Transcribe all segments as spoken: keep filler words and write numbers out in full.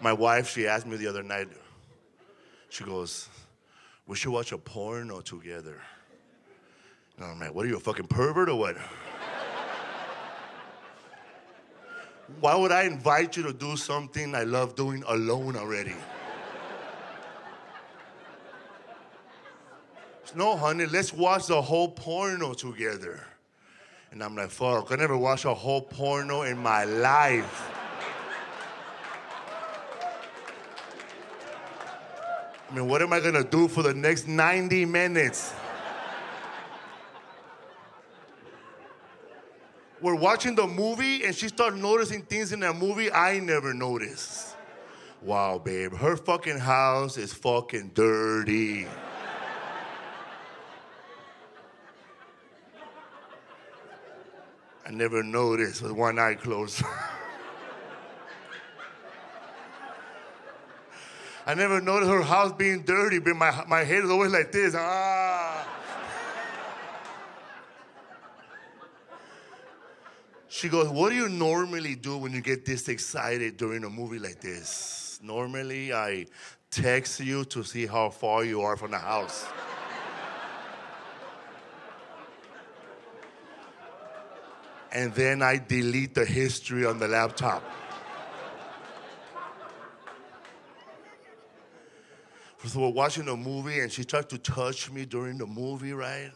My wife, she asked me the other night, she goes, we should watch a porno together. And I'm like, what are you, a fucking pervert or what? Why would I invite you to do something I love doing alone already? No, honey, let's watch the whole porno together. And I'm like, fuck, I never watched a whole porno in my life. I mean, what am I gonna do for the next ninety minutes? We're watching the movie and she starts noticing things in that movie I never noticed. Wow, babe, her fucking house is fucking dirty. I never noticed with one eye closed. I never noticed her house being dirty, but my, my head is always like this. Ah. She goes, what do you normally do when you get this excited during a movie like this? Normally, I text you to see how far you are from the house. And then I delete the history on the laptop. So we're watching a movie and she tried to touch me during the movie, right?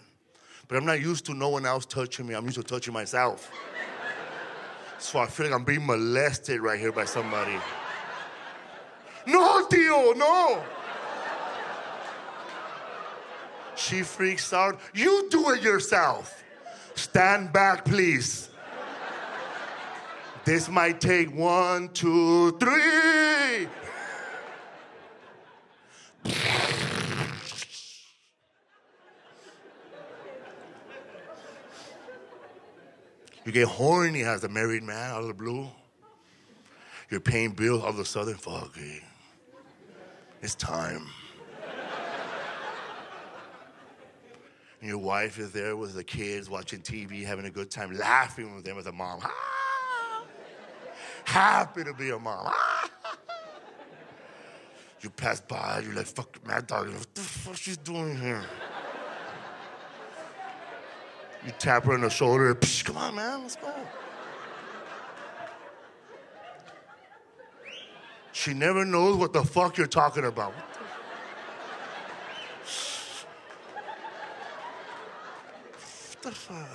But I'm not used to no one else touching me. I'm used to touching myself. So I feel like I'm being molested right here by somebody. No, tío, no! She freaks out. You do it yourself. Stand back, please. This might take one, two, three. You get horny as a married man out of the blue. You're paying bills out of the southern, fuck it. It's time. And your wife is there with the kids watching T V, having a good time, laughing with them as a mom. Ah! Happy to be a mom. Ah! You pass by, you're like, fuck, mad dog, what the fuck she's doing here? You tap her on the shoulder, psh, come on, man, let's go. She never knows what the fuck you're talking about. What the fuck?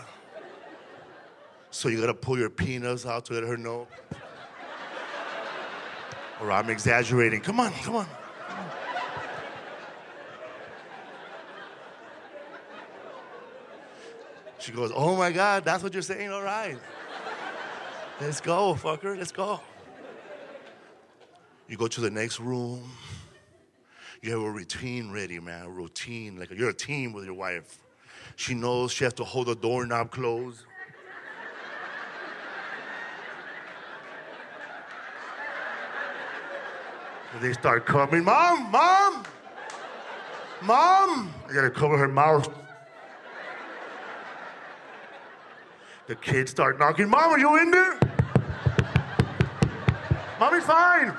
So you gotta pull your peanuts out to let her know? Or I'm exaggerating. Come on, come on. She goes, oh my God, that's what you're saying? All right. Let's go, fucker, let's go. You go to the next room. You have a routine ready, man, a routine. Like you're a team with your wife. She knows she has to hold the doorknob closed. They start coming, mom, mom, mom. I gotta cover her mouth. The kids start knocking. Mom, are you in there? Mommy's fine.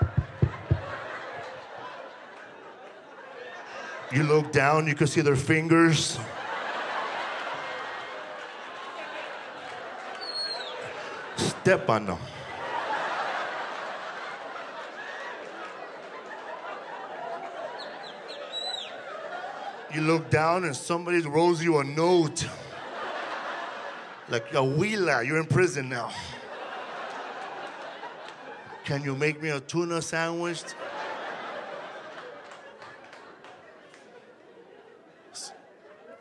You look down, you can see their fingers. Step on them. You look down and somebody rolls you a note. Like, Abuela, you're in prison now. Can you make me a tuna sandwich?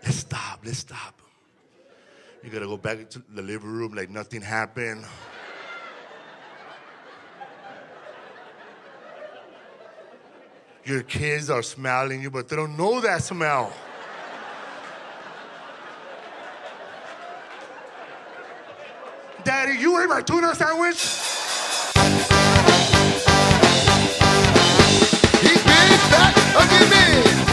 Let's stop, let's stop. You gotta go back to the living room like nothing happened. Your kids are smelling you, but they don't know that smell. Daddy, you ate my tuna sandwich? He's big, fat, ugly man.